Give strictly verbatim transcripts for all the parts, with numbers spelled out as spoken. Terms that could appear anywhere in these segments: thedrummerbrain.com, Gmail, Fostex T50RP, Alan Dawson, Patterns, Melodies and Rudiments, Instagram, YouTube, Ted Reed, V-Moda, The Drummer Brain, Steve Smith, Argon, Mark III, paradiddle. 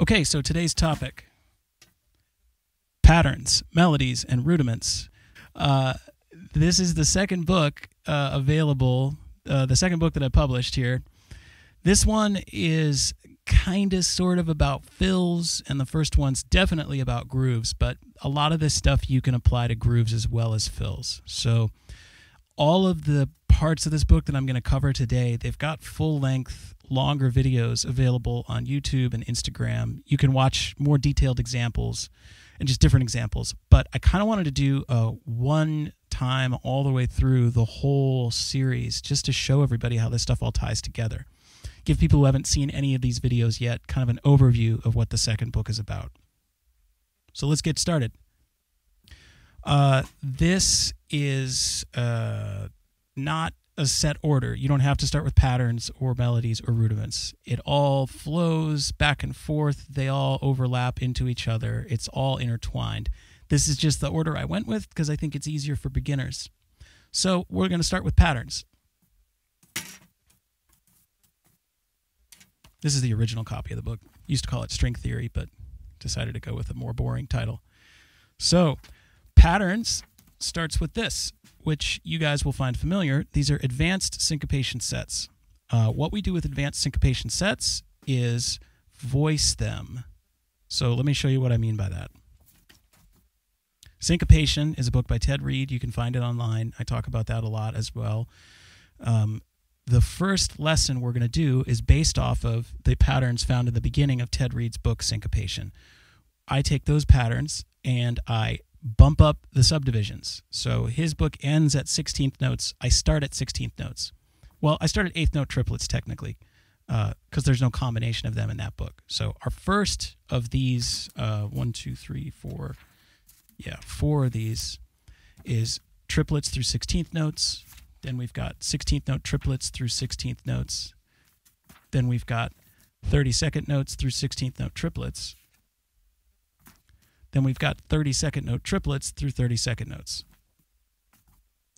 Okay, so today's topic, patterns, melodies, and rudiments. Uh, this is the second book uh, available, uh, the second book that I published here. This one is kind of sort of about fills, and the first one's definitely about grooves, but a lot of this stuff you can apply to grooves as well as fills. So all of the parts of this book that I'm going to cover today, they've got full-length, longer videos available on YouTube and Instagram. You can watch more detailed examples and just different examples. But I kind of wanted to do a one time all the way through the whole series just to show everybody how this stuff all ties together. Give people who haven't seen any of these videos yet kind of an overview of what the second book is about. So let's get started. Uh, this is uh, not a set order. You don't have to start with patterns or melodies or rudiments. It all flows back and forth. They all overlap into each other. It's all intertwined. This is just the order I went with because I think it's easier for beginners. So we're going to start with patterns. This is the original copy of the book. Used to call it String Theory, but decided to go with a more boring title. So patterns starts with this, which you guys will find familiar. These are advanced syncopation sets. Uh, what we do with advanced syncopation sets is voice them. So let me show you what I mean by that. Syncopation is a book by Ted Reed. You can find it online. I talk about that a lot as well. Um, the first lesson we're going to do is based off of the patterns found in the beginning of Ted Reed's book, Syncopation. I take those patterns and I bump up the subdivisions. So his book ends at sixteenth notes. I start at sixteenth notes. Well, I start at eighth note triplets technically because uh, there's no combination of them in that book. So our first of these, uh, one, two, three, four, yeah, four of these is triplets through sixteenth notes. Then we've got sixteenth note triplets through sixteenth notes. Then we've got thirty-second notes through sixteenth note triplets. Then we've got thirty-second note triplets through thirty-second notes.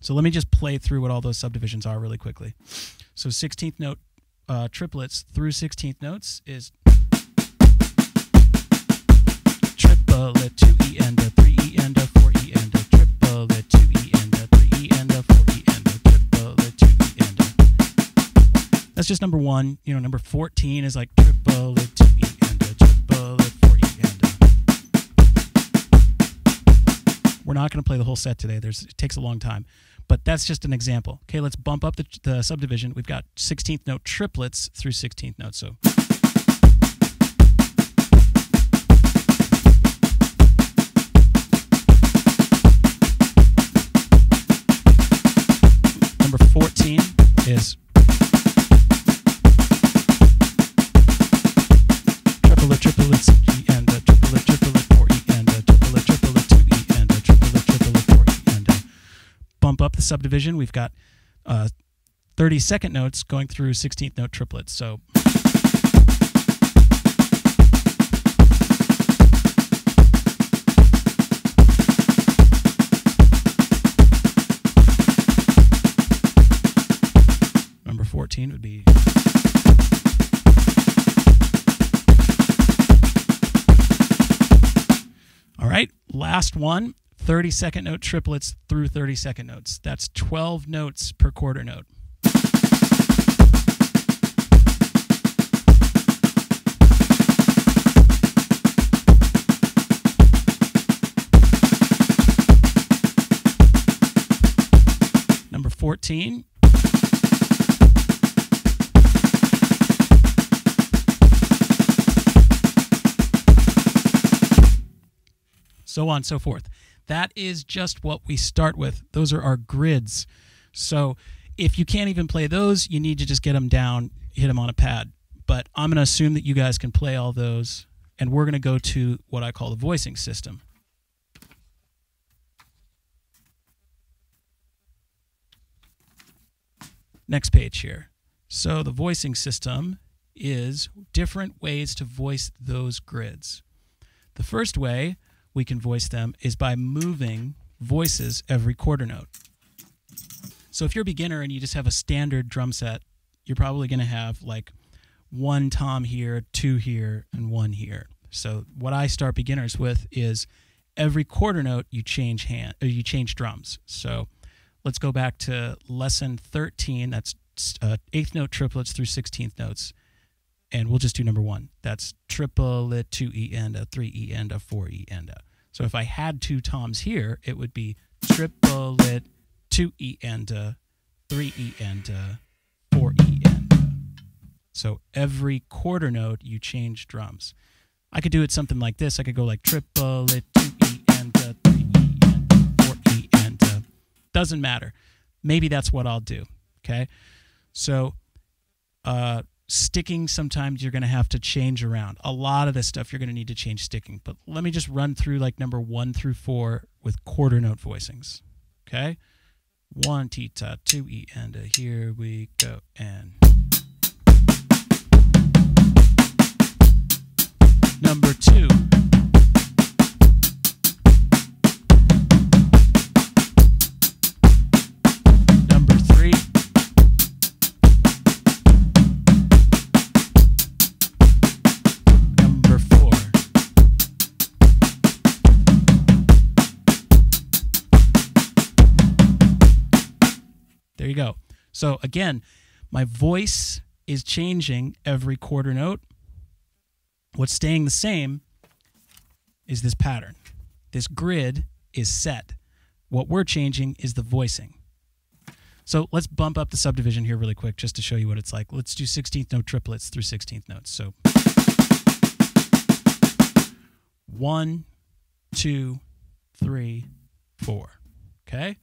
So let me just play through what all those subdivisions are really quickly. So sixteenth note uh, triplets through sixteenth notes is triplet, two E and a, three E and a, four E and a, triplet, two E and a, three E and a, four E and a, triplet, two E and a. That's just number one. You know, number fourteen is like triplet, two E and a, triplet. We're not going to play the whole set today. There's, it takes a long time. But that's just an example. Okay, let's bump up the, the subdivision. We've got sixteenth note triplets through sixteenth notes. So number fourteen is triplet, triplets, G and a triplet, triplet, four E and a triplet, triplet, two E and a triplet, triplet, four E and a. Bump up the subdivision. We've got uh, thirty-second notes going through sixteenth note triplets. So number fourteen would be. All right, last one, thirty-second note triplets through thirty-second notes. That's twelve notes per quarter note. Number fourteen. So on, so forth. That is just what we start with. Those are our grids. So if you can't even play those, you need to just get them down, hit them on a pad. But I'm going to assume that you guys can play all those, and we're going to go to what I call the voicing system. Next page here. So the voicing system is different ways to voice those grids. The first way we can voice them is by moving voices every quarter note. So if you're a beginner and you just have a standard drum set, you're probably going to have like one tom here, two here, and one here. So what I start beginners with is every quarter note you change hand, or you change drums. So let's go back to lesson thirteen. That's uh, eighth note triplets through sixteenth notes, and we'll just do number one. That's triplet, two E and a, three E and a, four E and a. So if I had two toms here, it would be triplet, two E and a, three E and a, four E and a. So every quarter note you change drums. I could do it something like this. I could go like triplet, two E and a, three E and a, four E and a. Doesn't matter. Maybe that's what I'll do. Okay. So uh, sticking, sometimes you're going to have to change around. A lot of this stuff you're going to need to change sticking. But let me just run through like number one through four with quarter note voicings. Okay. One, tita, two, E and a. Here we go. And number two. Number three. Number four. There you go. So again, my voice is changing every quarter note. What's staying the same is this pattern. This grid is set. What we're changing is the voicing. So let's bump up the subdivision here really quick just to show you what it's like. Let's do sixteenth note triplets through sixteenth notes. So one, two, three, four. Okay?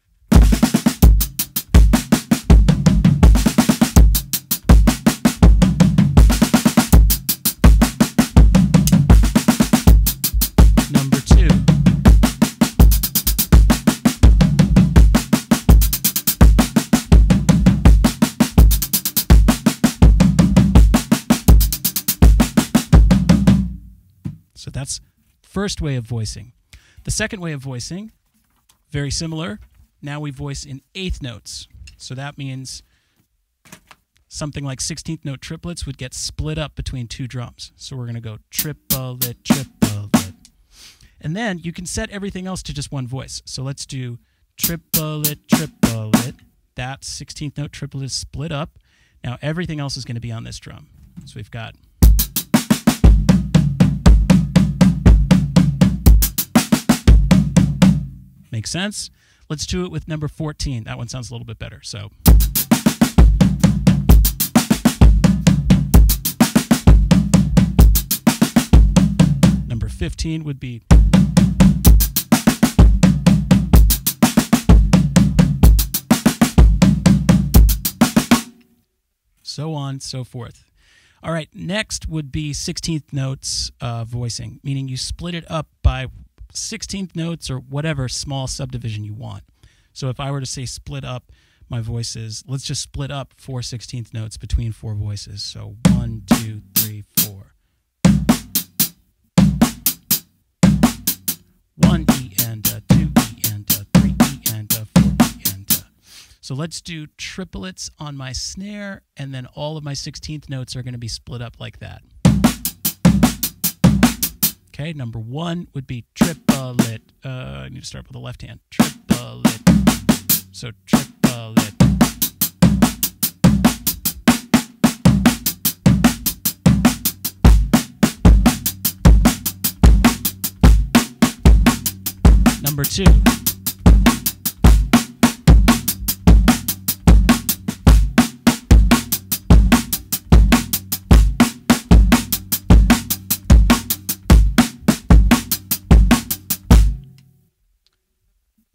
So that's first way of voicing. The second way of voicing, very similar. Now we voice in eighth notes. So that means something like sixteenth note triplets would get split up between two drums. So we're going to go triplet, triplet. And then you can set everything else to just one voice. So let's do triplet, triplet. That sixteenth note triplet is split up. Now everything else is going to be on this drum. So we've got makes sense. Let's do it with number fourteen. That one sounds a little bit better. So number fifteen would be. So on, so forth. All right, next would be sixteenth notes uh, voicing, meaning you split it up by sixteenth notes or whatever small subdivision you want. So if I were to say split up my voices, let's just split up four sixteenth notes between four voices. So one, two, three, four. One E and a, two E and a, three E and a, four E and a. So let's do triplets on my snare, and then all of my sixteenth notes are going to be split up like that. Okay, number one would be triplet. Uh, I need to start with the left hand. Triplet. So triplet. Number two.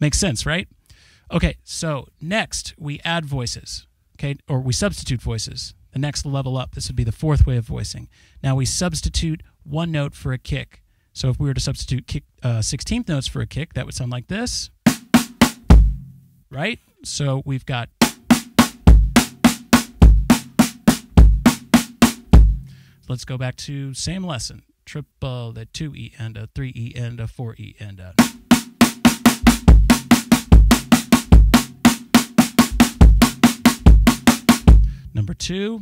Makes sense, right? Okay, so next we add voices, okay, or we substitute voices. The next level up, this would be the fourth way of voicing. Now we substitute one note for a kick. So if we were to substitute kick, uh, sixteenth notes for a kick, that would sound like this, right? So we've got let's go back to same lesson. Triple, the two E and a, three E and a, four E and a. Number two,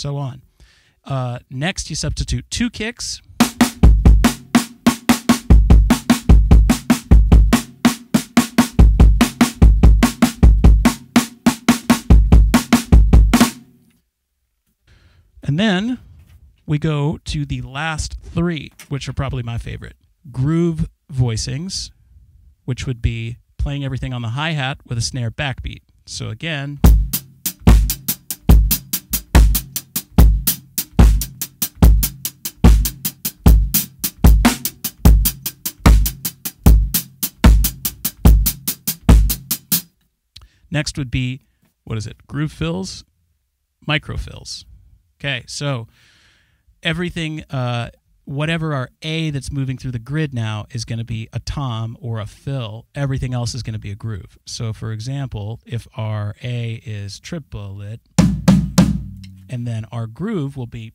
so on. Uh, next, you substitute two kicks. And then we go to the last three, which are probably my favorite. Groove voicings, which would be playing everything on the hi-hat with a snare backbeat. So again... Next would be, what is it? Groove fills, micro fills. Okay, so everything, uh, whatever our A that's moving through the grid now is going to be a tom or a fill. Everything else is going to be a groove. So, for example, if our A is triplet, and then our groove will be...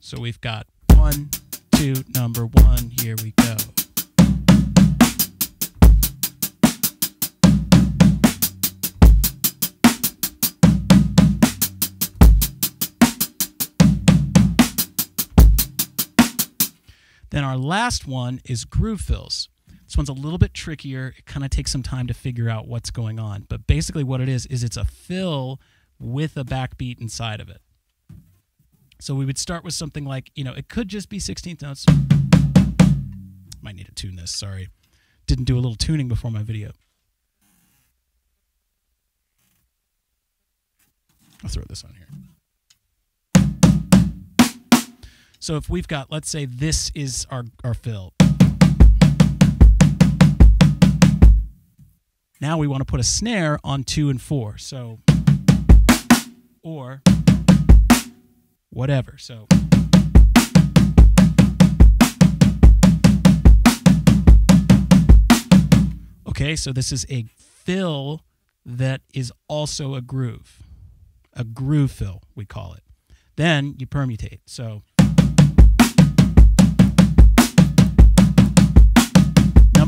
So we've got one, two, number one, here we go. Then our last one is groove fills. This one's a little bit trickier. It kind of takes some time to figure out what's going on. But basically what it is, is it's a fill with a backbeat inside of it. So we would start with something like, you know, it could just be sixteenth notes. Might need to tune this, sorry. Didn't do a little tuning before my video. I'll throw this on here. So if we've got, let's say this is our, our fill. Now we want to put a snare on two and four, so, or whatever, so. Okay, so this is a fill that is also a groove. A groove fill, we call it. Then you permutate, so.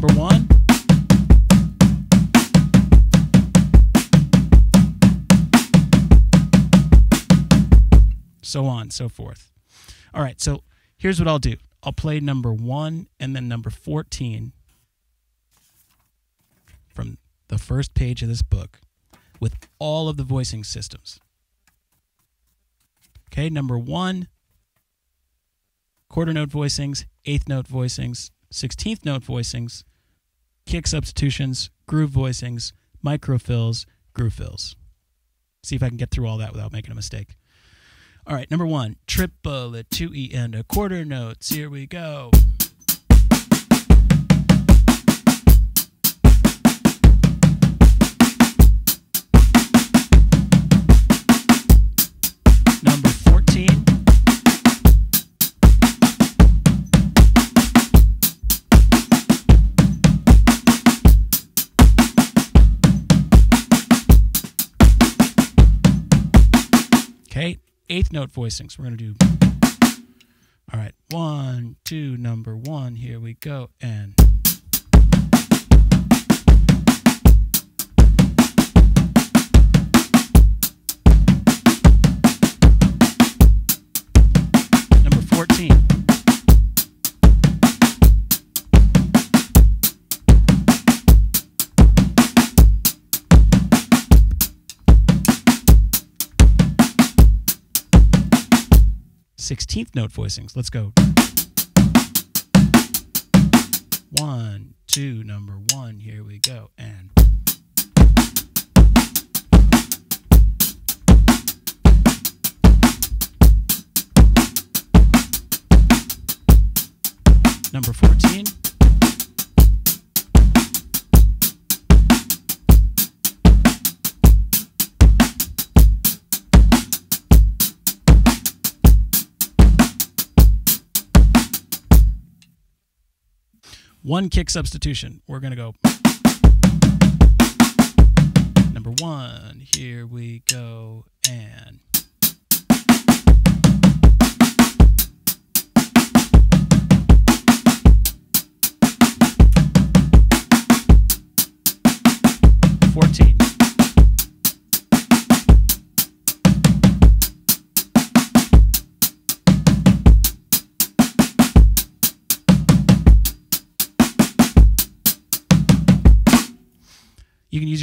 Number one, so on, so forth. All right, so here's what I'll do. I'll play number one and then number fourteen from the first page of this book with all of the voicing systems. Okay, number one, quarter note voicings, eighth note voicings, sixteenth note voicings, kick substitutions, groove voicings, micro fills, groove fills. See if I can get through all that without making a mistake. All right, number one, triplet, two E and a quarter notes. Here we go. Number fourteen. Okay, eighth note voicings. We're going to do, all right, one, two, number one, here we go, and. Number fourteen. sixteenth note voicings. Let's go. One, two, number one. Here we go. And. Number fourteen. One kick substitution. We're going to go. Number one, here we go, and. fourteen.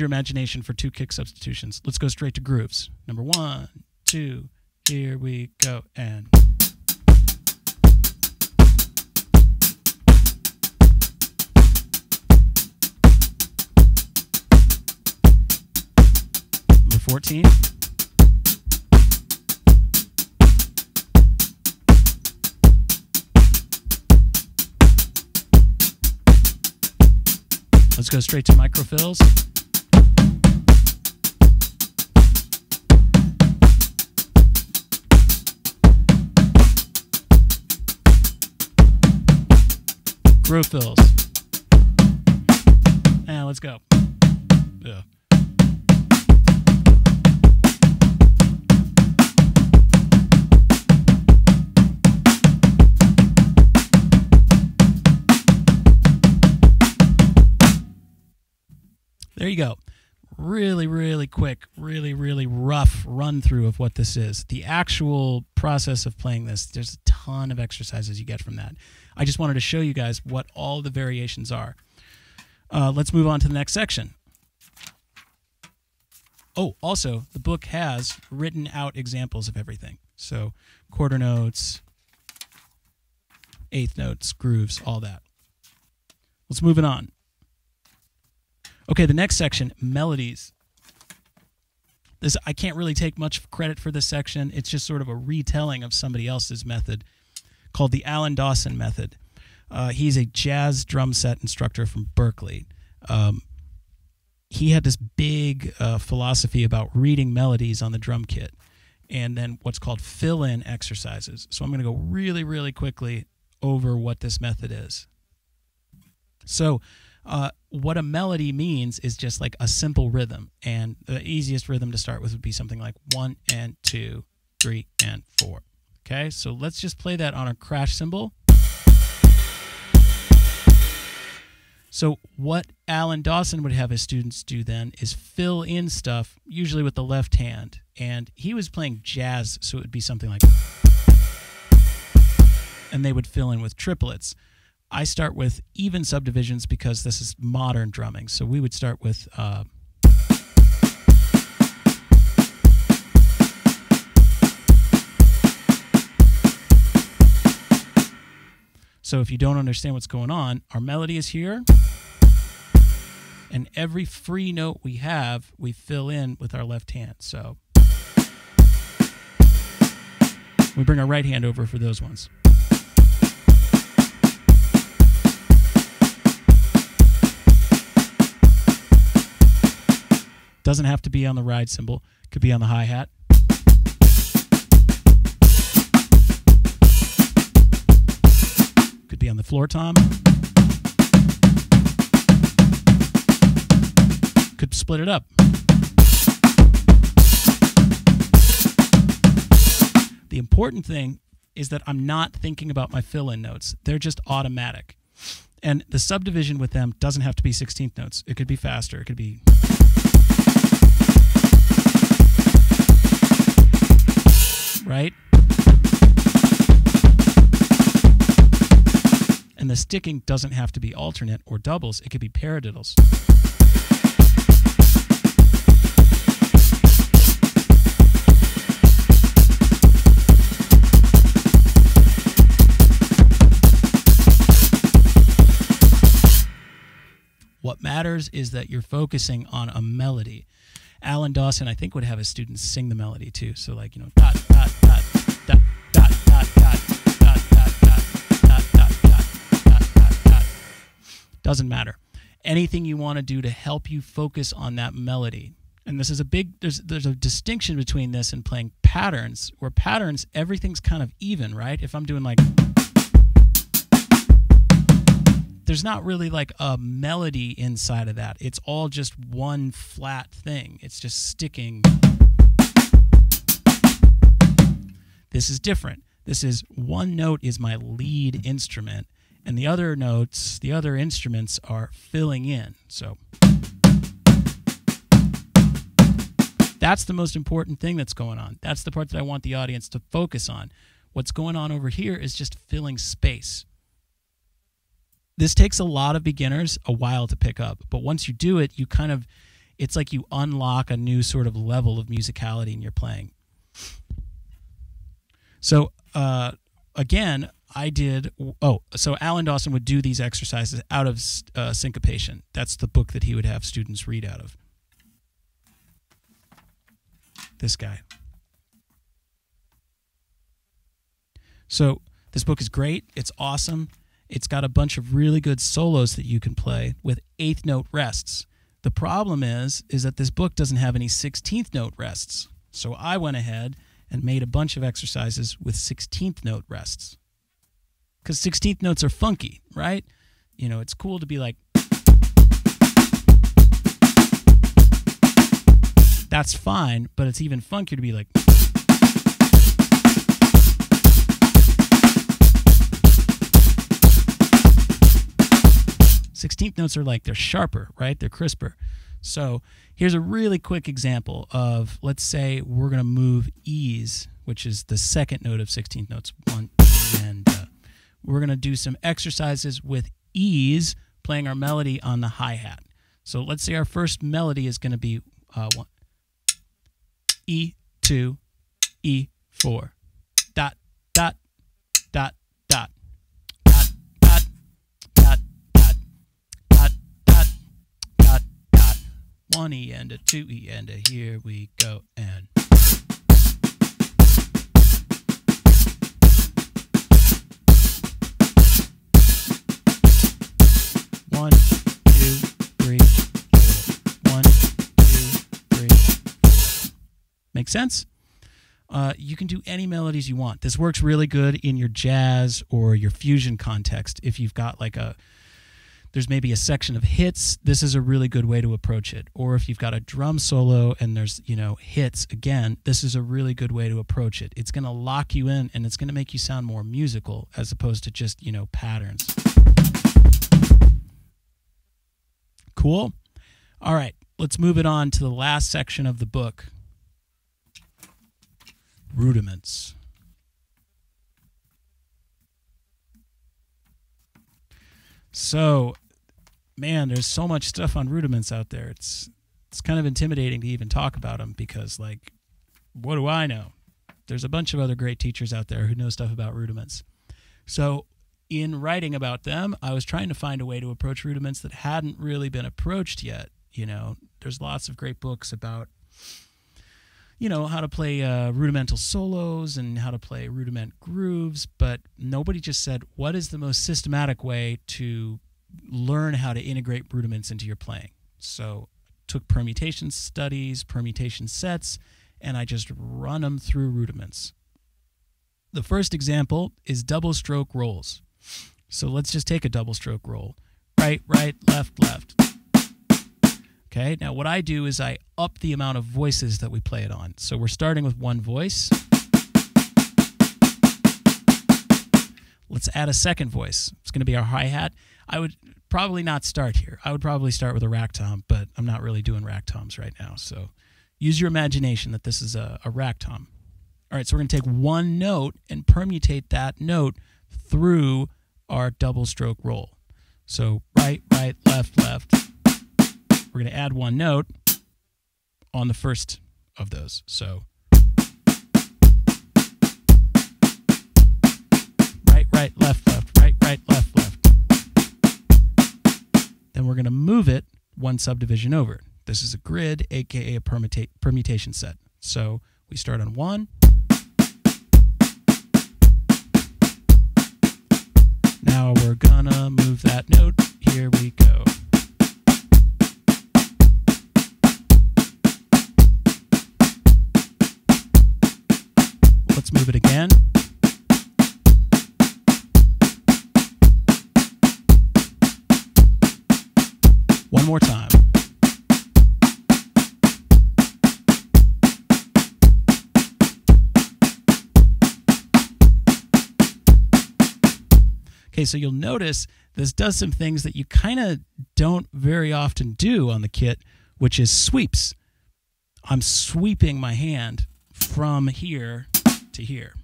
your imagination for two kick substitutions. Let's go straight to grooves. Number one, two, here we go, and... Number fourteen. Let's go straight to microfills. Groove fills. And let's go. Yeah. There you go. Really, really quick, really, really rough run through of what this is. The actual process of playing this, there's a ton of exercises you get from that. I just wanted to show you guys what all the variations are. Uh, let's move on to the next section. Oh, also, the book has written out examples of everything. So quarter notes, eighth notes, grooves, all that. Let's move it on. Okay, the next section, melodies. This I can't really take much credit for this section. It's just sort of a retelling of somebody else's method called the Alan Dawson method. Uh, he's a jazz drum set instructor from Berkeley. Um, he had this big uh, philosophy about reading melodies on the drum kit and then what's called fill-in exercises. So I'm going to go really, really quickly over what this method is. So... Uh, what a melody means is just like a simple rhythm, and the easiest rhythm to start with would be something like one and two, three and four. Okay, so let's just play that on a crash cymbal. So what Alan Dawson would have his students do then is fill in stuff, usually with the left hand, and he was playing jazz, so it would be something like, and they would fill in with triplets. I start with even subdivisions because this is modern drumming. So we would start with uh, so if you don't understand what's going on, our melody is here, and every free note we have, we fill in with our left hand. So we bring our right hand over for those ones. Doesn't have to be on the ride cymbal. Could be on the hi-hat. Could be on the floor tom. Could split it up. The important thing is that I'm not thinking about my fill-in notes. They're just automatic. And the subdivision with them doesn't have to be sixteenth notes. It could be faster. It could be... right? And the sticking doesn't have to be alternate or doubles. It could be paradiddles. What matters is that you're focusing on a melody. Alan Dawson, I think, would have his students sing the melody too. So like, you know, dot, dot, dot, dot, dot, dot, dot, dot, dot, dot, dot, dot, dot, dot, dot. Doesn't matter. Anything you want to do to help you focus on that melody. And this is a big, there's there's a distinction between this and playing patterns, where patterns, everything's kind of even, right? If I'm doing like, there's not really like a melody inside of that. It's all just one flat thing. It's just sticking. This is different. This is one note is my lead instrument, and the other notes, the other instruments are filling in. So that's the most important thing that's going on. That's the part that I want the audience to focus on. What's going on over here is just filling space. This takes a lot of beginners a while to pick up, but once you do it, you kind of, it's like you unlock a new sort of level of musicality in your playing. So uh, again, I did, oh, so Alan Dawson would do these exercises out of uh, Syncopation. That's the book that he would have students read out of. This guy. So this book is great. It's awesome. It's got a bunch of really good solos that you can play with eighth note rests. The problem is, is that this book doesn't have any sixteenth note rests. So I went ahead and made a bunch of exercises with sixteenth note rests. Because sixteenth notes are funky, right? You know, it's cool to be like, that's fine, but it's even funkier to be like, sixteenth notes are like, they're sharper, right? They're crisper. So here's a really quick example of, let's say we're going to move E's, which is the second note of sixteenth notes, one, and uh, we're going to do some exercises with E's playing our melody on the hi-hat. So let's say our first melody is going to be uh, one, E, two, E, four, dot, dot, dot, dot, dot, dot, dot, dot, dot, dot, dot, dot, one E and a two E and a here we go and. One, two, three, four. One, two, three, four. Make sense? Uh, you can do any melodies you want. This works really good in your jazz or your fusion context. If you've got like a, there's maybe a section of hits, this is a really good way to approach it. Or if you've got a drum solo and there's, you know, hits, again, this is a really good way to approach it. It's going to lock you in and it's going to make you sound more musical as opposed to just, you know, patterns. Cool. All right, let's move it on to the last section of the book. Rudiments. So, man, there's so much stuff on rudiments out there. It's it's kind of intimidating to even talk about them because, like, what do I know? There's a bunch of other great teachers out there who know stuff about rudiments. So, in writing about them, I was trying to find a way to approach rudiments that hadn't really been approached yet. You know, there's lots of great books about, you know, how to play uh, rudimental solos and how to play rudiment grooves, but nobody just said, what is the most systematic way to learn how to integrate rudiments into your playing? So I took permutation studies, permutation sets, and I just run them through rudiments. The first example is double stroke rolls. So let's just take a double stroke roll. Right, right, left, left. Okay, now what I do is I up the amount of voices that we play it on. So we're starting with one voice. Let's add a second voice. It's going to be our hi-hat. I would probably not start here. I would probably start with a rack tom, but I'm not really doing rack toms right now. So use your imagination that this is a, a rack tom. All right, so we're going to take one note and permutate that note through our double stroke roll. So right, right, left, left. We're going to add one note on the first of those. So right, right, left, left, right, right, left, left. Then we're going to move it one subdivision over. This is a grid, aka a permuta- permutation set. So we start on one. Now we're gonna move that note. Here we go. Let's move it again. One more time. Okay, so you'll notice this does some things that you kind of don't very often do on the kit, which is sweeps. I'm sweeping my hand from here to here.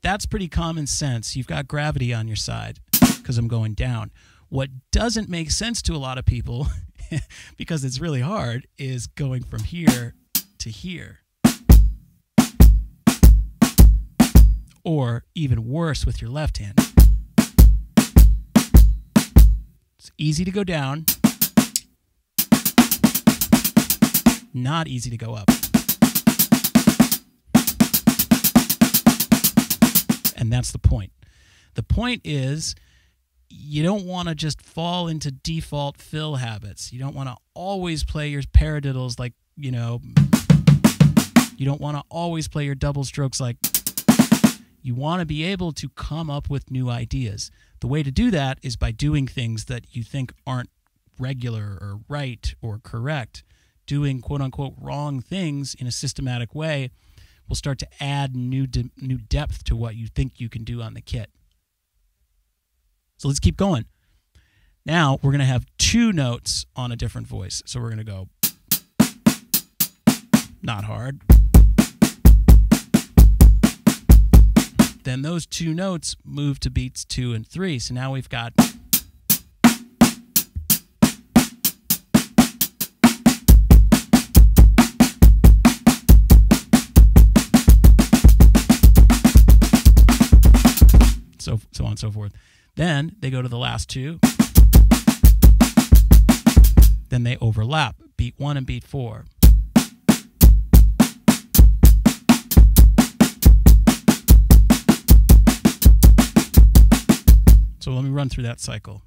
That's pretty common sense. You've got gravity on your side because I'm going down. What doesn't make sense to a lot of people because it's really hard, is going from here to here. Or even worse with your left hand. It's easy to go down, not easy to go up. And that's the point. The point is, you don't want to just fall into default fill habits. You don't want to always play your paradiddles like, you know, you don't want to always play your double strokes like, you want to be able to come up with new ideas. The way to do that is by doing things that you think aren't regular or right or correct. Doing quote-unquote wrong things in a systematic way will start to add new, de- new depth to what you think you can do on the kit. So let's keep going. Now we're going to have two notes on a different voice. So we're going to go not hard. Then those two notes move to beats two and three. So now we've got so, so on and so forth. Then they go to the last two. Then they overlap, beat one and beat four. So let me run through that cycle.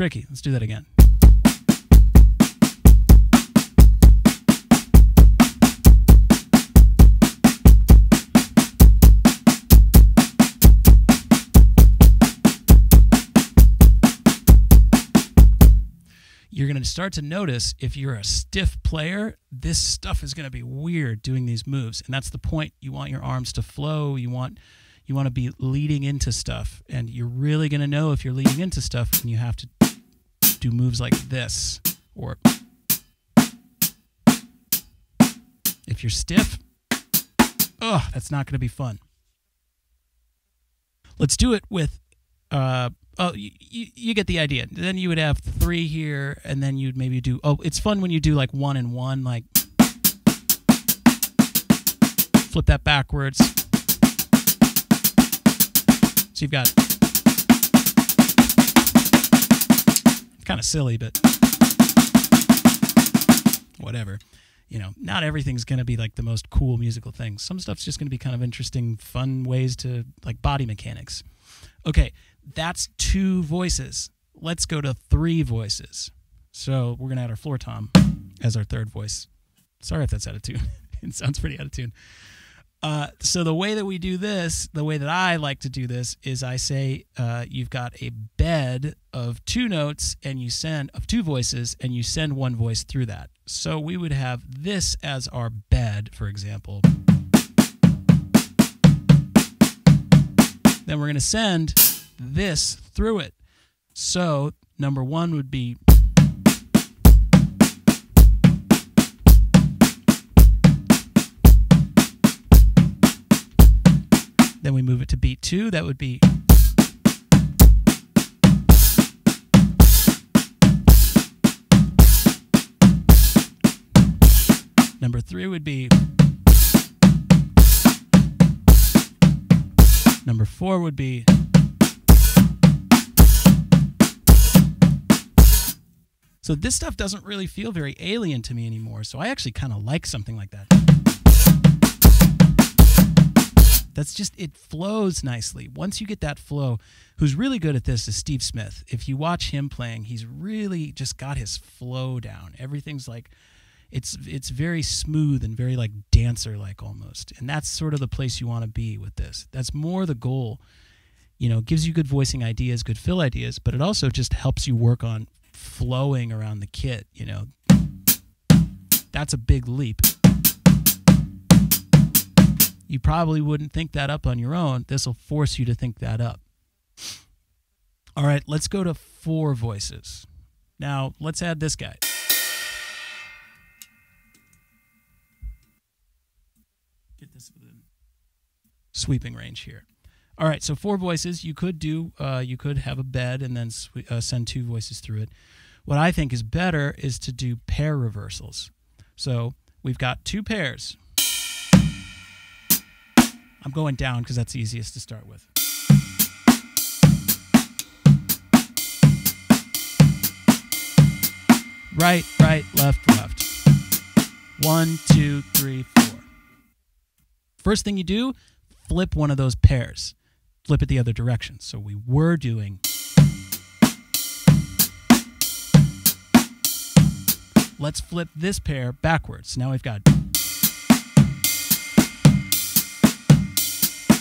Tricky. Let's do that again. You're going to start to notice if you're a stiff player, this stuff is going to be weird doing these moves. And that's the point. You want your arms to flow. You want you want to be leading into stuff. And you're really going to know if you're leading into stuff when you have to do moves like this, or if you're stiff, oh, that's not going to be fun. Let's do it with, uh, oh, you, you, you get the idea. Then you would have three here, and then you'd maybe do, oh, it's fun when you do like one and one, like flip that backwards. So you've got kind of silly, but whatever. You know, not everything's going to be like the most cool musical thing. Some stuff's just going to be kind of interesting, fun ways to like body mechanics. Okay, that's two voices. Let's go to three voices. So we're going to add our floor tom as our third voice. Sorry if that's out of tune. It sounds pretty out of tune. Uh, so the way that we do this, the way that I like to do this, is I say uh, you've got a bed of two notes and you send of two voices, and you send one voice through that. So we would have this as our bed, for example. Then we're going to send this through it. So number one would be. Then we move it to beat two, that would be. Number three would be. Number four would be. So this stuff doesn't really feel very alien to me anymore, so I actually kind of like something like that. That's just, it flows nicely. Once you get that flow, who's really good at this is Steve Smith. If you watch him playing, he's really just got his flow down. Everything's like, it's it's very smooth and very like dancer-like almost. And that's sort of the place you want to be with this. That's more the goal. You know, it gives you good voicing ideas, good fill ideas, but it also just helps you work on flowing around the kit, you know. That's a big leap. You probably wouldn't think that up on your own. This will force you to think that up. All right, let's go to four voices. Now, let's add this guy. Get this within sweeping range here. All right, so four voices. You could do, uh, you could have a bed and then uh, send two voices through it. What I think is better is to do pair reversals. So we've got two pairs. I'm going down because that's the easiest to start with. Right, right, left, left. One, two, three, four. First thing you do, flip one of those pairs. Flip it the other direction. So we were doing. Let's flip this pair backwards. Now we've got.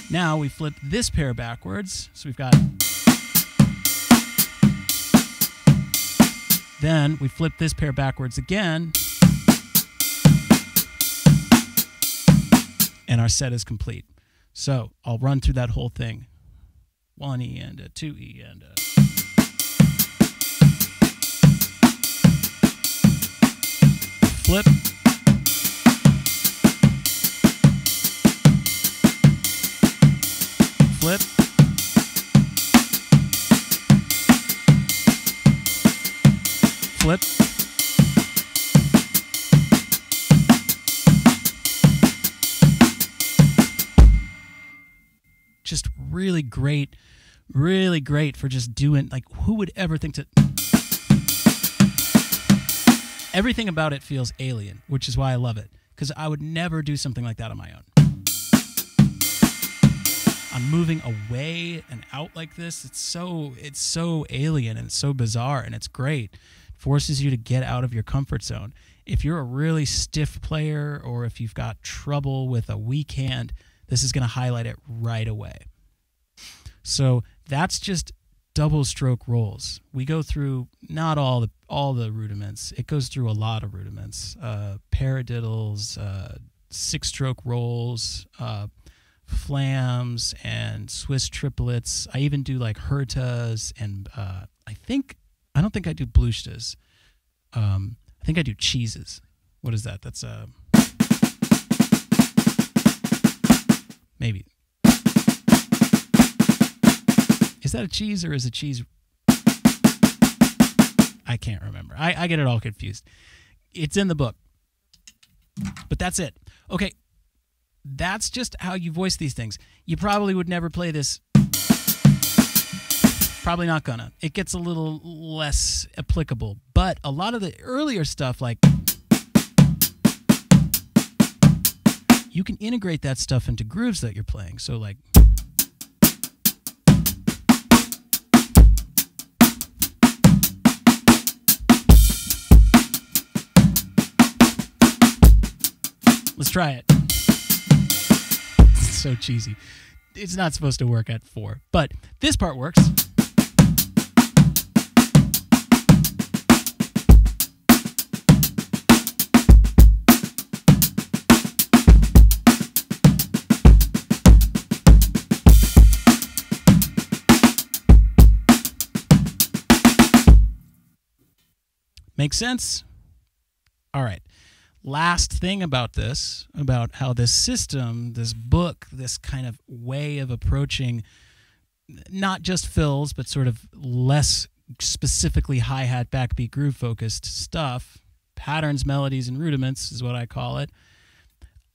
Now we flip this pair backwards. So we've got. Then we flip this pair backwards again. And our set is complete. So I'll run through that whole thing. One E and a, two E and a. Flip. Flip. Flip. Just really great, really great for just doing, like, who would ever think to... Everything about it feels alien, which is why I love it, because I would never do something like that on my own. I'm moving away and out like this. It's so it's so alien and so bizarre, and it's great. It forces you to get out of your comfort zone. If you're a really stiff player or if you've got trouble with a weak hand, this is going to highlight it right away. So that's just double stroke rolls. We go through not all the all the rudiments. It goes through a lot of rudiments. Uh, paradiddles, uh, six stroke rolls, uh, flams, and Swiss triplets. I even do like hertas and uh, I think, I don't think I do blushtas. Um, I think I do cheeses. What is that? That's uh, maybe. Is that a cheese or is a cheese? I can't remember. I, I get it all confused. It's in the book. But that's it. Okay. That's just how you voice these things. You probably would never play this. Probably not gonna. It gets a little less applicable. But a lot of the earlier stuff, like... You can integrate that stuff into grooves that you're playing. So like... Let's try it. It's so cheesy. It's not supposed to work at four, but this part works. Makes sense? All right. Last thing about this, about how this system, this book, this kind of way of approaching not just fills, but sort of less specifically hi-hat, backbeat, groove-focused stuff, patterns, melodies, and rudiments is what I call it.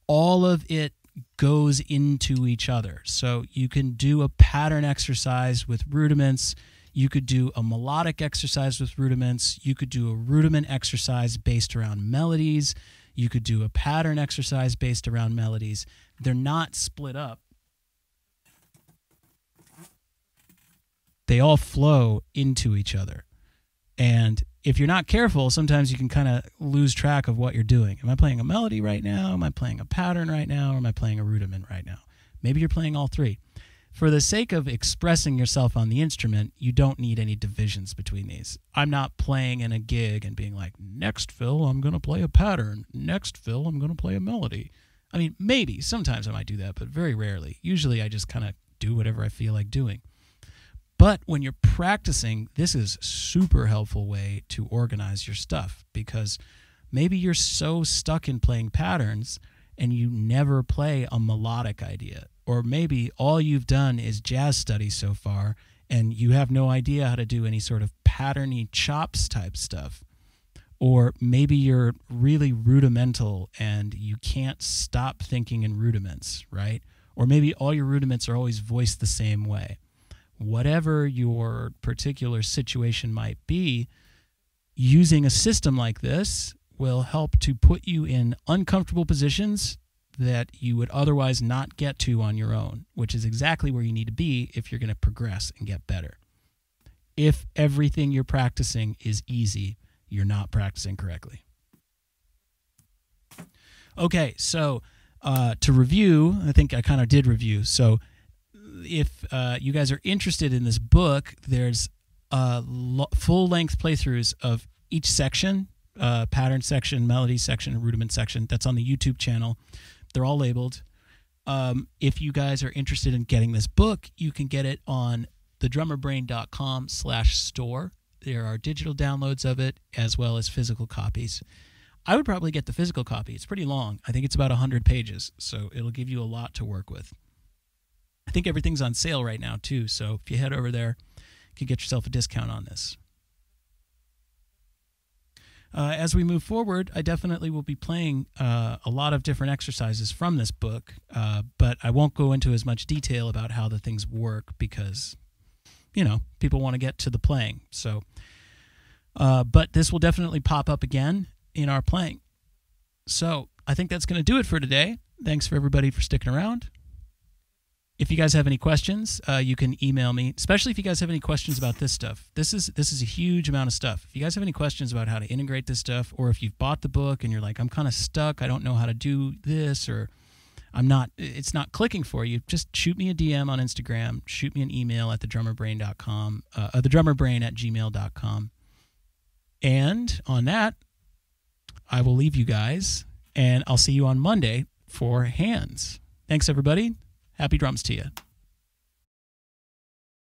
All of it goes into each other. So you can do a pattern exercise with rudiments. You could do a melodic exercise with rudiments. You could do a rudiment exercise based around melodies. You could do a pattern exercise based around melodies. They're not split up. They all flow into each other. And if you're not careful, sometimes you can kind of lose track of what you're doing. Am I playing a melody right now? Am I playing a pattern right now? Or am I playing a rudiment right now? Maybe you're playing all three. For the sake of expressing yourself on the instrument, you don't need any divisions between these. I'm not playing in a gig and being like, next fill, I'm going to play a pattern. Next fill, I'm going to play a melody. I mean, maybe. Sometimes I might do that, but very rarely. Usually I just kind of do whatever I feel like doing. But when you're practicing, this is super helpful way to organize your stuff, because maybe you're so stuck in playing patterns and you never play a melodic idea. Or maybe all you've done is jazz study so far and you have no idea how to do any sort of patterny chops type stuff. Or maybe you're really rudimental and you can't stop thinking in rudiments, right? Or maybe all your rudiments are always voiced the same way. Whatever your particular situation might be, using a system like this will help to put you in uncomfortable positions that you would otherwise not get to on your own, which is exactly where you need to be if you're going to progress and get better. If everything you're practicing is easy, you're not practicing correctly. Okay, so uh, to review, I think I kind of did review. So if uh, you guys are interested in this book, there's uh, full-length playthroughs of each section, uh, pattern section, melody section, rudiment section. That's on the YouTube channel. They're all labeled. Um, if you guys are interested in getting this book, you can get it on the drummer brain dot com slash store. There are digital downloads of it as well as physical copies. I would probably get the physical copy. It's pretty long. I think it's about one hundred pages, so it'll give you a lot to work with. I think everything's on sale right now, too, so if you head over there, you can get yourself a discount on this. Uh, as we move forward, I definitely will be playing uh, a lot of different exercises from this book, uh, but I won't go into as much detail about how the things work because, you know, people want to get to the playing. So, uh, but this will definitely pop up again in our playing. So I think that's going to do it for today. Thanks for everybody for sticking around. If you guys have any questions, uh, you can email me, especially if you guys have any questions about this stuff. This is, this is a huge amount of stuff. If you guys have any questions about how to integrate this stuff, or if you've bought the book and you're like, I'm kind of stuck, I don't know how to do this, or I'm not, it's not clicking for you, just shoot me a D M on Instagram, shoot me an email at the drummer brain dot com, uh, the drummer brain at gmail dot com. And on that, I will leave you guys, and I'll see you on Monday for hands. Thanks, everybody. Happy drums to you.